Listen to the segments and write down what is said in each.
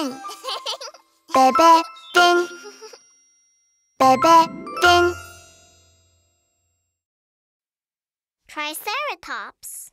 Bebefinn. Bebefinn. Bebefinn. Triceratops.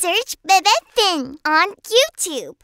Search Bebefinn on YouTube.